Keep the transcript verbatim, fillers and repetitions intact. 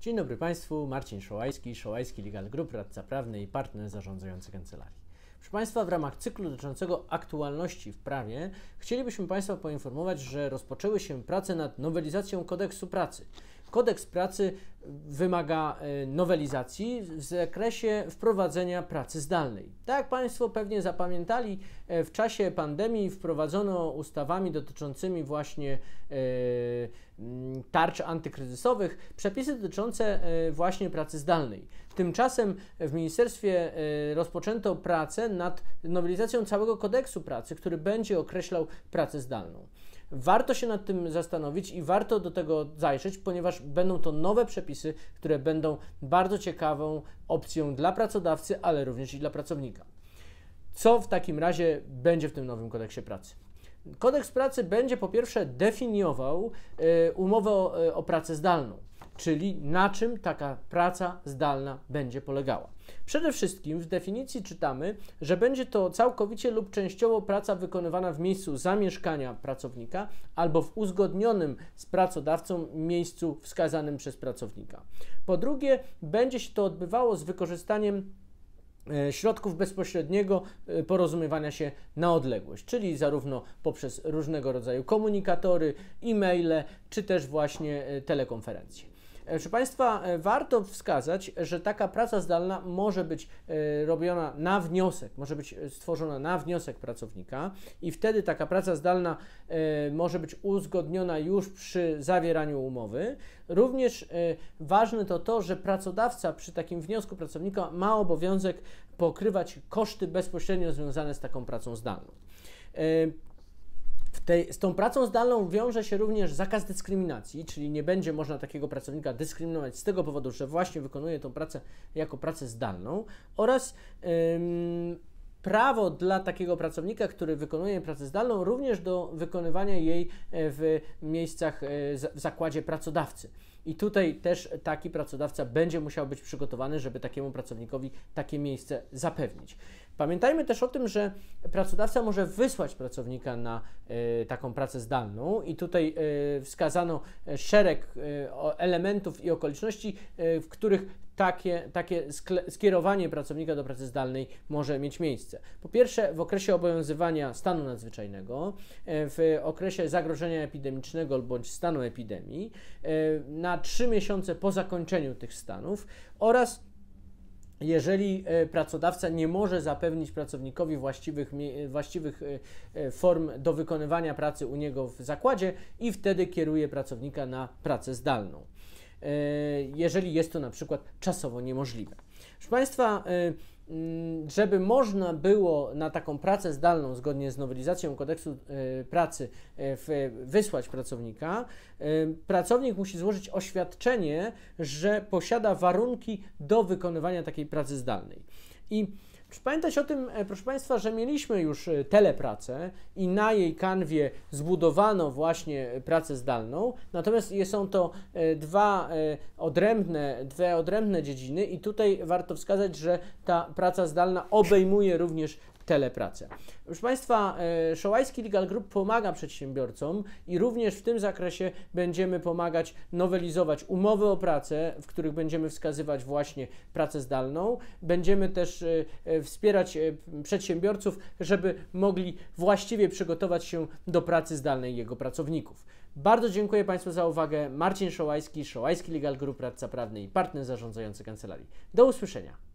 Dzień dobry Państwu, Marcin Szołajski, Szołajski Legal Group, radca prawny i partner zarządzający kancelarii. Proszę Państwa, w ramach cyklu dotyczącego aktualności w prawie chcielibyśmy Państwa poinformować, że rozpoczęły się prace nad nowelizacją kodeksu pracy. Kodeks pracy wymaga nowelizacji w zakresie wprowadzenia pracy zdalnej. Tak jak Państwo pewnie zapamiętali, w czasie pandemii wprowadzono ustawami dotyczącymi właśnie tarcz antykryzysowych przepisy dotyczące właśnie pracy zdalnej. Tymczasem w ministerstwie rozpoczęto pracę nad nowelizacją całego kodeksu pracy, który będzie określał pracę zdalną. Warto się nad tym zastanowić i warto do tego zajrzeć, ponieważ będą to nowe przepisy, które będą bardzo ciekawą opcją dla pracodawcy, ale również i dla pracownika. Co w takim razie będzie w tym nowym kodeksie pracy? Kodeks pracy będzie po pierwsze definiował y, umowę o, y, o pracę zdalną, czyli na czym taka praca zdalna będzie polegała. Przede wszystkim w definicji czytamy, że będzie to całkowicie lub częściowo praca wykonywana w miejscu zamieszkania pracownika albo w uzgodnionym z pracodawcą miejscu wskazanym przez pracownika. Po drugie, będzie się to odbywało z wykorzystaniem środków bezpośredniego porozumiewania się na odległość, czyli zarówno poprzez różnego rodzaju komunikatory, e-maile, czy też właśnie telekonferencje. Proszę Państwa, warto wskazać, że taka praca zdalna może być robiona na wniosek, może być stworzona na wniosek pracownika i wtedy taka praca zdalna może być uzgodniona już przy zawieraniu umowy. Również ważne to to, że pracodawca przy takim wniosku pracownika ma obowiązek pokrywać koszty bezpośrednio związane z taką pracą zdalną. W tej, z tą pracą zdalną wiąże się również zakaz dyskryminacji, czyli nie będzie można takiego pracownika dyskryminować z tego powodu, że właśnie wykonuje tą pracę jako pracę zdalną oraz ym, prawo dla takiego pracownika, który wykonuje pracę zdalną, również do wykonywania jej w miejscach, w zakładzie pracodawcy. I tutaj też taki pracodawca będzie musiał być przygotowany, żeby takiemu pracownikowi takie miejsce zapewnić. Pamiętajmy też o tym, że pracodawca może wysłać pracownika na y, taką pracę zdalną i tutaj y, wskazano szereg y, elementów i okoliczności, y, w których Takie, takie skierowanie pracownika do pracy zdalnej może mieć miejsce. Po pierwsze, w okresie obowiązywania stanu nadzwyczajnego, w okresie zagrożenia epidemicznego bądź stanu epidemii, na trzy miesiące po zakończeniu tych stanów oraz jeżeli pracodawca nie może zapewnić pracownikowi właściwych, właściwych form do wykonywania pracy u niego w zakładzie i wtedy kieruje pracownika na pracę zdalną, jeżeli jest to na przykład czasowo niemożliwe. Proszę Państwa, żeby można było na taką pracę zdalną zgodnie z nowelizacją kodeksu pracy wysłać pracownika, pracownik musi złożyć oświadczenie, że posiada warunki do wykonywania takiej pracy zdalnej. I proszę pamiętać o tym, proszę Państwa, że mieliśmy już telepracę i na jej kanwie zbudowano właśnie pracę zdalną, natomiast są to dwa odrębne, dwie odrębne dziedziny i tutaj warto wskazać, że ta praca zdalna obejmuje również telepracę. Proszę Państwa, Szołajski Legal Group pomaga przedsiębiorcom i również w tym zakresie będziemy pomagać nowelizować umowy o pracę, w których będziemy wskazywać właśnie pracę zdalną. Będziemy też wspierać przedsiębiorców, żeby mogli właściwie przygotować się do pracy zdalnej jego pracowników. Bardzo dziękuję Państwu za uwagę. Marcin Szołajski, Szołajski Legal Group, radca prawny i partner zarządzający kancelarii. Do usłyszenia.